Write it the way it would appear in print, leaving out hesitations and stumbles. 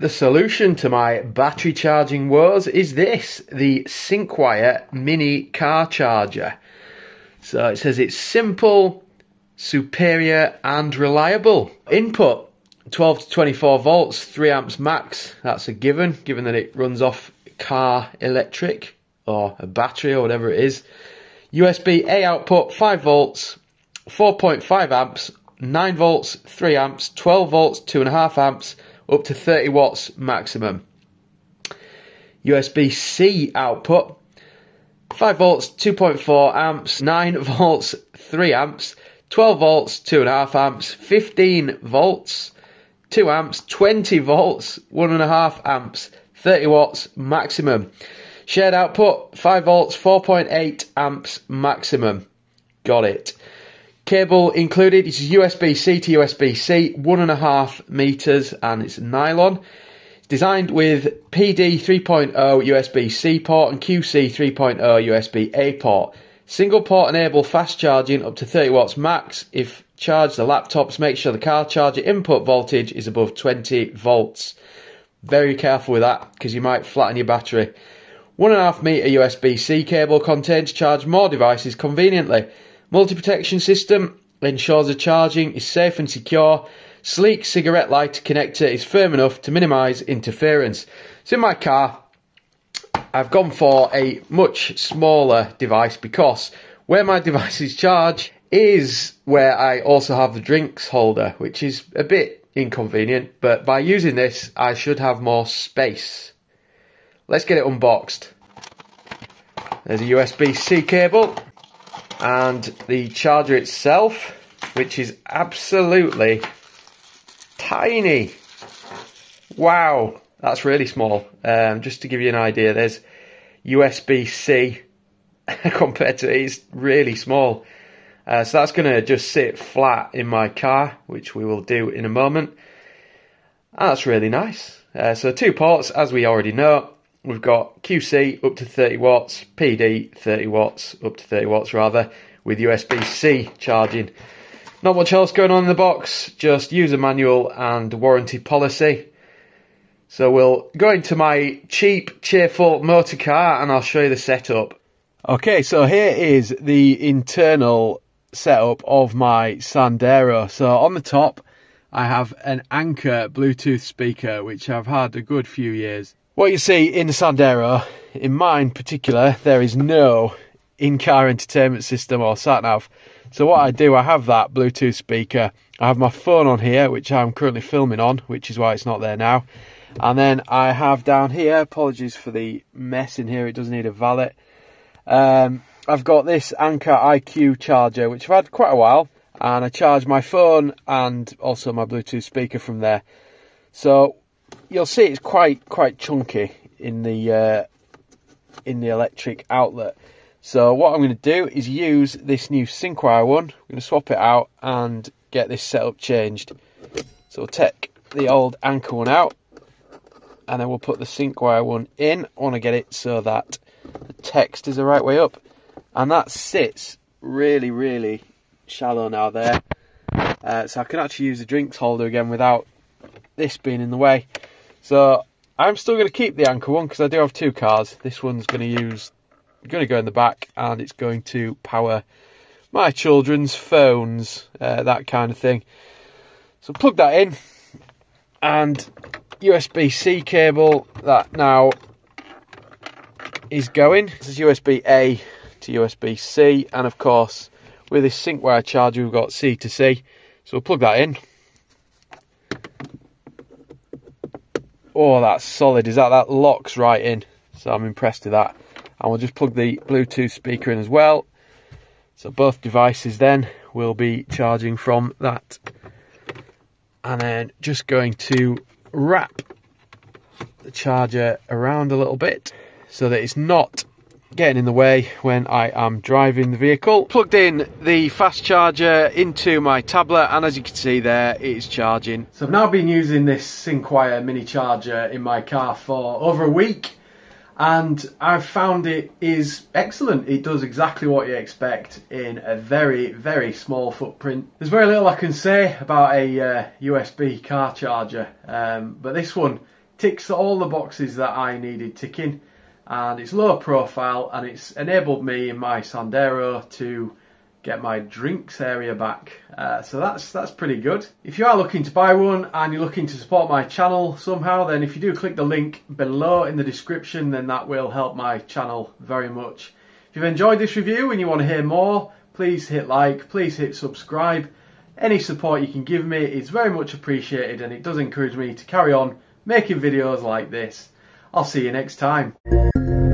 The solution to my battery charging woes is this, the SyncWire Mini Car Charger. So it says it's simple, superior and reliable. Input 12 to 24 volts, 3 amps max. That's a given that it runs off car electric or a battery or whatever it is. USB-A output, 5 volts, 4.5 amps, 9 volts, 3 amps, 12 volts, 2.5 amps, up to 30 watts maximum. USB-C output, 5 volts, 2.4 amps, 9 volts, 3 amps, 12 volts, 2.5 amps, 15 volts, 2 amps, 20 volts, 1.5 amps, 30 watts maximum. Shared output, 5 volts, 4.8 amps maximum. Got it. Cable included, it's USB-C to USB-C, 1.5 meters, and it's nylon. It's designed with PD 3.0 USB-C port and QC 3.0 USB-A port. Single port enable fast charging up to 30 watts max. If charged the laptops, make sure the car charger input voltage is above 20 volts. Very careful with that because you might flatten your battery. 1.5 meter USB-C cable contains charge more devices conveniently. Multi-protection system ensures the charging is safe and secure. Sleek cigarette lighter connector is firm enough to minimise interference. So in my car, I've gone for a much smaller device because where my devices charge is where I also have the drinks holder, which is a bit inconvenient, but by using this, I should have more space. Let's get it unboxed. There's a USB-C cable. And the charger itself, which is absolutely tiny. Wow, that's really small. Just to give you an idea, there's USB-C compared to it's really small. So that's going to just sit flat in my car, which we will do in a moment. And that's really nice. So two ports, as we already know. We've got QC up to 30 watts, PD 30 watts, up to 30 watts rather, with USB-C charging. Not much else going on in the box, just user manual and warranty policy. So we'll go into my cheap, cheerful motor car and I'll show you the setup. Okay, so here is the internal setup of my Sandero. So on the top, I have an Anker Bluetooth speaker, which I've had a good few years. What you see in the Sandero, in mine in particular, there is no in-car entertainment system or sat-nav. So what I do, I have that Bluetooth speaker. I have my phone on here, which I'm currently filming on, which is why it's not there now. And then I have down here, apologies for the mess in here, it does need a valet. I've got this Anker IQ charger, which I've had quite a while. And I charge my phone and also my Bluetooth speaker from there. So you'll see it's quite chunky in the electric outlet. So what I'm going to do is use this new SyncWire one. I'm going to swap it out and get this setup changed. So we'll take the old Anker one out and then we'll put the SyncWire one in. I want to get it so that the text is the right way up. And that sits really, really shallow now there. So I can actually use the drinks holder again without this being in the way. So I'm still going to keep the Anker one because I do have two cars. This one's going to go in the back and it's going to power my children's phones, that kind of thing. So plug that in and USB-C cable that now is going. This is USB-A to USB-C, and of course with this SyncWire charger we've got C to C. So we'll plug that in. Oh, that's solid. Is that locks right in? So I'm impressed with that. And we'll just plug the Bluetooth speaker in as well. So both devices then will be charging from that. And then just going to wrap the charger around a little bit so that it's not getting in the way when I am driving the vehicle. Plugged in the fast charger into my tablet, and as you can see there, it is charging. So I've now been using this SyncWire mini charger in my car for over a week, and I've found it is excellent. It does exactly what you expect in a very, very small footprint. There's very little I can say about a USB car charger, but this one ticks all the boxes that I needed ticking, and it's low profile, and it's enabled me in my Sandero to get my drinks area back, so that's pretty good. If you are looking to buy one and you're looking to support my channel somehow, then if you do click the link below in the description, then that will help my channel very much. If you've enjoyed this review and you want to hear more, please hit like, please hit subscribe. Any support you can give me is very much appreciated, and it does encourage me to carry on making videos like this. I'll see you next time.